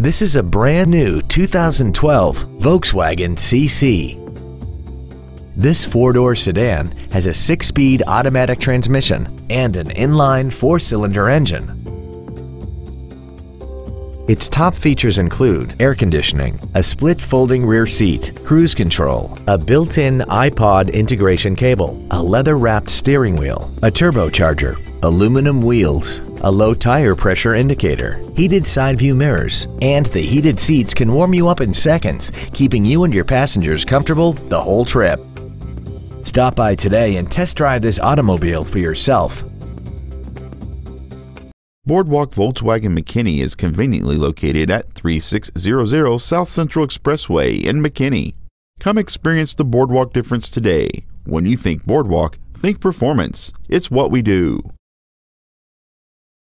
This is a brand new 2012 Volkswagen CC. This four-door sedan has a six-speed automatic transmission and an inline four-cylinder engine. Its top features include air conditioning, a split folding rear seat, cruise control, a built-in iPod integration cable, a leather-wrapped steering wheel, a turbocharger, aluminum wheels, a low tire pressure indicator, heated side view mirrors, and the heated seats can warm you up in seconds, keeping you and your passengers comfortable the whole trip. Stop by today and test drive this automobile for yourself. Boardwalk Volkswagen McKinney is conveniently located at 3600 South Central Expressway in McKinney. Come experience the Boardwalk difference today. When you think Boardwalk, think performance. It's what we do.